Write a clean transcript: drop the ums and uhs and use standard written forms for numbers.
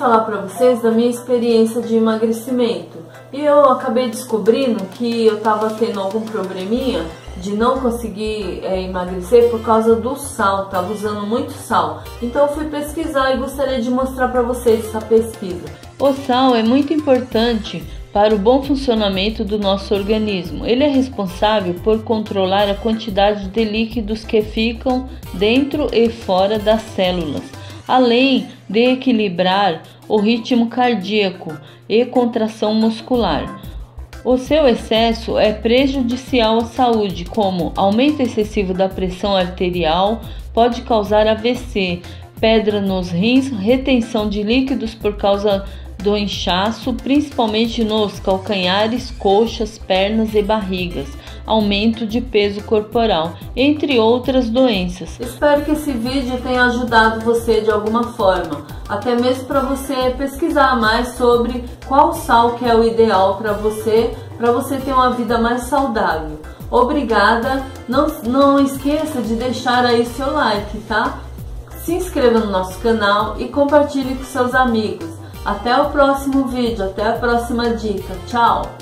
falar pra vocês da minha experiência de emagrecimento. E eu acabei descobrindo que eu tava tendo algum probleminha de não conseguir emagrecer por causa do sal, tava usando muito sal. Então eu fui pesquisar e gostaria de mostrar pra vocês essa pesquisa. O sal é muito importante para o bom funcionamento do nosso organismo. Ele é responsável por controlar a quantidade de líquidos que ficam dentro e fora das células, além de equilibrar o ritmo cardíaco e contração muscular. O seu excesso é prejudicial à saúde, como aumento excessivo da pressão arterial, pode causar AVC, pedra nos rins, retenção de líquidos por causa do inchaço, principalmente nos calcanhares, coxas, pernas e barrigas, aumento de peso corporal, entre outras doenças. Espero que esse vídeo tenha ajudado você de alguma forma, até mesmo para você pesquisar mais sobre qual sal que é o ideal para você ter uma vida mais saudável. Obrigada, não esqueça de deixar aí seu like, tá? Se inscreva no nosso canal e compartilhe com seus amigos. Até o próximo vídeo, até a próxima dica. Tchau!